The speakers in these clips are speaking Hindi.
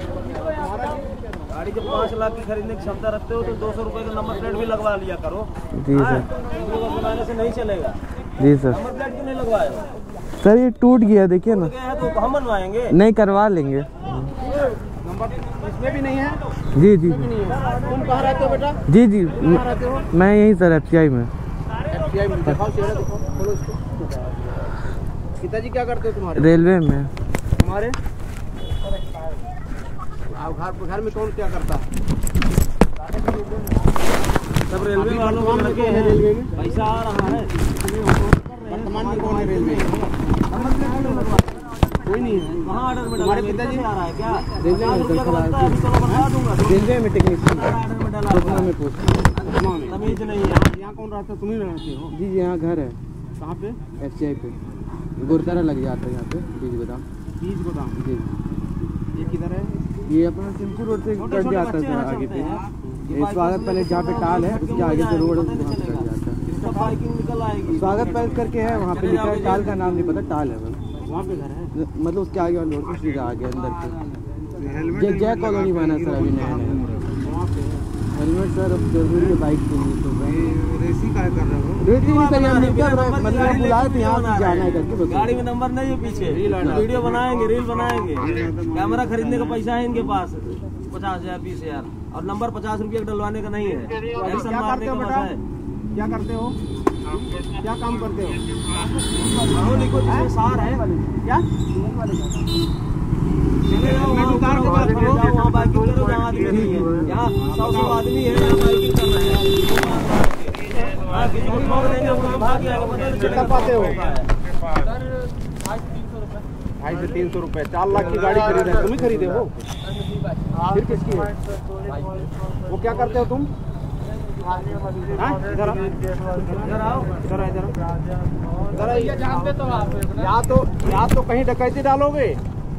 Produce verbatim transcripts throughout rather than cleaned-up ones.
गाड़ी जब पाँच लाख की खरीदने की क्षमता रखते हो तो दो सौ रुपए का नंबर प्लेट भी लगवा लिया करो। जी सर, बुलाने से नहीं चलेगा। जी सर, नंबर प्लेट क्यों नहीं लगवाया? सर ये टूट गया, देखिए ना। तो हम बनवाएंगे, नहीं करवा लेंगे। इसमें भी नहीं है? जी जी, तुम कहाँ रहते हो बेटा? जी जी, मैं यही सर एफ सी आई में। पिताजी क्या करते हो तुम्हारे? रेलवे में। तुम्हारे घर घर में कौन क्या करता है? सब रेलवे वालों को लगे हैं, रेलवे में पैसा आ रहा है। वर्तमान में कौन है रेलवे? कोई नहीं है। वहाँ ऑर्डर में तुम्हारे पिताजी आ रहा है क्या? रेलवे में टेक्नीशियन नहीं है। यहाँ कौन रहता है? तुम ही रहते हो? जी जी, यहाँ घर है। कहाँ पे? एफ सी आई पे, गुरतारा लग जाता है यहाँ पे, बीज गोदाम। बीज गोदाम जी। ये किधर है? ये अपना सिमकुर रोड से कट जाता है आगे पे, स्वागत पैलेस जहाँ पे टाल है उसके आगे से रोड वहाँ पे कट जाता है। स्वागत पैलेस करके है वहाँ पे लिखा है, टाल का नाम नहीं पता, टाल है वहाँ पे घर है, मतलब उसके आगे वाले रोड से सीधा आगे अंदर पे जय कॉलोनी बना सर। अभी नया हेलमेट सर अब जरूरी है बाइक के लिए। तो रेसिंग क्या कर रहे हो? रेसिंग सर हम निकल रहे हैं, मतलब बुलाए तो यहाँ भी जाना है करके। गाड़ी में नंबर नहीं है पीछे, वीडियो बनाएंगे, रील बनाएंगे। कैमरा खरीदने का पैसा है इनके पास, पचास हजार बीस हजार और नंबर पचास रुपया डलवाने का नहीं है। एक्शन मारने का पैसा है। क्या करते हो? क्या काम करते हो? सार है क्या? वहाँ बाइकिंग करो, वहाँ आदमी नहीं है। यहाँ सौ सौ आदमी है, यहाँ बाइकिंग कर रहे हैं। कितना पाते हो? ढाई से तीन सौ रुपये। चार लाख की गाड़ी खरीदे, तुम ही खरीदे हो? फिर किसकी है? वो क्या करते हो तुम? इधर आओ, इधर इधर या तो या तो कहीं डकैती डालोगे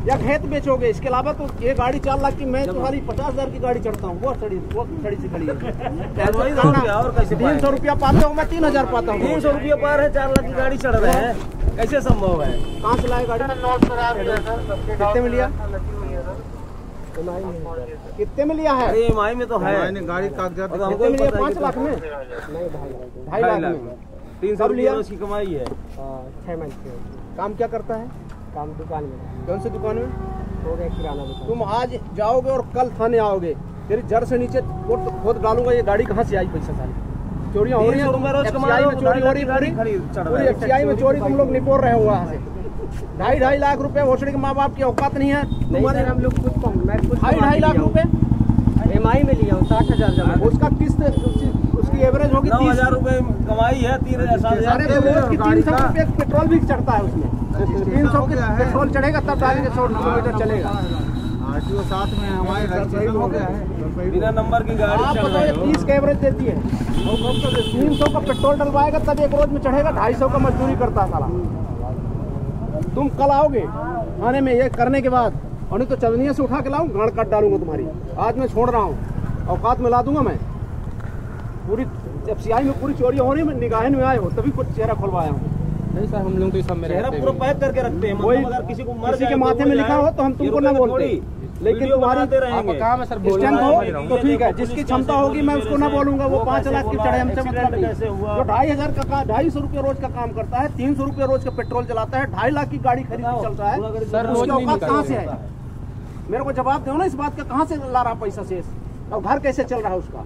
या खेत बेचोगे। इसके अलावा तो ये गाड़ी चार लाख की, मैं तुम्हारी पचास हजार की गाड़ी चढ़ता हूँ। वो सड़ी वो सड़ी से खड़ी है। तीन सौ रुपया पाता हूँ मैं, तीन हजार पाता हूँ। तीन सौ रुपया पार है, चार लाख की गाड़ी चढ़ रहे हैं, कैसे संभव है? कहाँ से लाए गाड़ी? कितने में लिया? कितने में लिया है? ई एम आई में तो है गाड़ी, कागजात कितने में लिया? पाँच लाख में? ढाई लाख में। तीन सौ लिया, उसकी कमाई है। छह महीने काम क्या करता है? काम दुकान में। कौन से दुकान में? हो गया किराना दुकान। तुम आज जाओगे और कल थाने आओगे, तेरी जड़ से नीचे खोद डालूंगा। ये गाड़ी कहाँ से आई? पैसा सारी चोरियाँ हो रही है, चोरी हो रही है, एफ सी आई में चोरी तुम लोग निपोर रहे हो वहाँ से। ढाई ढाई लाख रुपए वोचड़ी के माँ बाप की औकात नहीं है। हम लोग ढाई ढाई लाख रुपए एम आई में लिया हूँ, साठ हजार। उसका किस्त, उसकी एवरेज होगी तीन हजार रुपए कमाई है। तीन हजार तीन सौ रुपये पेट्रोल भी चढ़ता है उसमें। तीन सौ के पेट्रोल चढ़ेगा तब गाड़ी के सौ किलोमीटर चलेगा। आरटीओ साथ में हमारे घर से हो गया है, बिना नंबर की गाड़ी चल रही है। तीस का एवरेज देती है, तीन सौ का पेट्रोल डलवाएगा तब एक रोज में चढ़ेगा। ढाई सौ का मजदूरी करता है साला। तुम कल आओगे थाने में ये करने के बाद, और नहीं तो चंदनिया से उठा के लाऊँ, गाड़ काट डालूंगा तुम्हारी। आज मैं छोड़ रहा हूँ, औकात में ला दूंगा मैं। पूरी जब सीआई में पूरी चोरी हो रही है, निगाहें में आए हो तभी कुछ चेहरा खुलवाया हूँ। नहीं सर, हम लोग तो सब मेरे चेहरा पूरा पैक करके रखते हैं। मतलब अगर किसी को मर किसी के माथे में लिखा हो तो हम तुमको ना बोलते, लेकिन तुम्हारी आपका काम है सर बोलना तो ठीक है। जिसकी क्षमता होगी मैं उसको ना बोलूंगा। वो पाँच लाख की चढ़ाई हमसे मतलब नहीं। वो ढाई हजार का ढाई सौ रुपये रोज का काम करता है, तीन सौ रुपये रोज का पेट्रोल चलाता है, ढाई लाख की गाड़ी खरीद के चलता है। सर उसकी औकात कहाँ से है? मेरे को जवाब दो ना इस बात का, कहाँ से ला रहा पैसा शेष और घर कैसे चल रहा है उसका?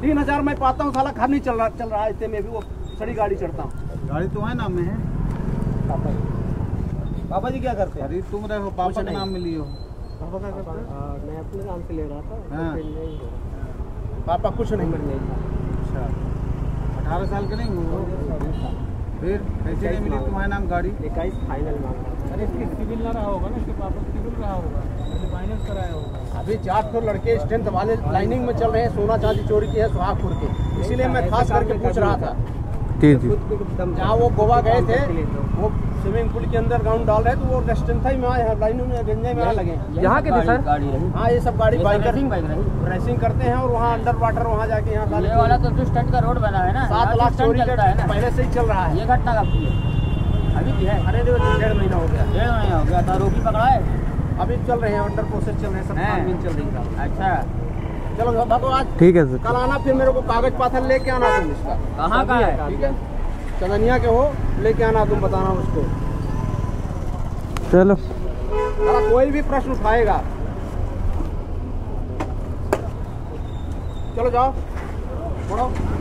तीन हजार मैं पाता हूँ, साला घर नहीं चल रहा चल रहा है। इतने में भी वो सड़ी गाड़ी चढ़ता हूँ। गाड़ी तो है नाम में है। पापा जी, पापा जी क्या करते हैं? तुम रहे हो पापा के नाम में लिए हो? पापा क्या करते हैं? मैं अपने नाम से ले रहा था। हाँ। तो पापा कुछ नहीं मिलने था। अच्छा, अठारह साल के नहीं हो? फिर कैसे नहीं मिली तुम्हारे नाम गाड़ी? इक्कीस फाइनल मांगा। अरे इसके सिविल ना रहा होगा ना, इसके पापा सिविल रहा होगा, फाइनेंस कराया होगा। अभी चार तो लड़के स्ट्रेंथ वाले लाइनिंग में चल रहे हैं, सोना चांदी चोरी की है सुहागपुर के। इसीलिए मैं खास करके पूछ रहा था। ठीक है, जहाँ वो गोवा गए थे, वो स्विमिंग पूल के अंदर ग्राउंड डाल रहे थे, तो वो स्ट्रेंथ ही में आए लाइनिंग में, गंजे में लगे। यहाँ के थे सर? हाँ, ये सब गाड़ी बाइकर रेसिंग करते हैं और वहाँ अंडर वाटर वहाँ जाके यहाँ स्टंट का रोड बना है ना, सात लाख चोरी पहले से ही चल रहा है। ये घटना कब की है? अभी की है। अरे देखो, डेढ़ महीना हो गया। डेढ़ महीना हो गया था। रोगी पकड़ा है अभी चल रहे हैं, अंडर प्रोसेस चल रहे हैं, सब कानून चल रही है। अच्छा चलो बाबू आज ठीक है सर, कल आना, फिर मेरे को कागज पाथर लेके आना तुम इसका। कहाँ का है? ठीक है चंदनिया के हो, लेके आना तुम, बताना उसको। चलो कोई भी प्रश्न उठाएगा, चलो जाओ।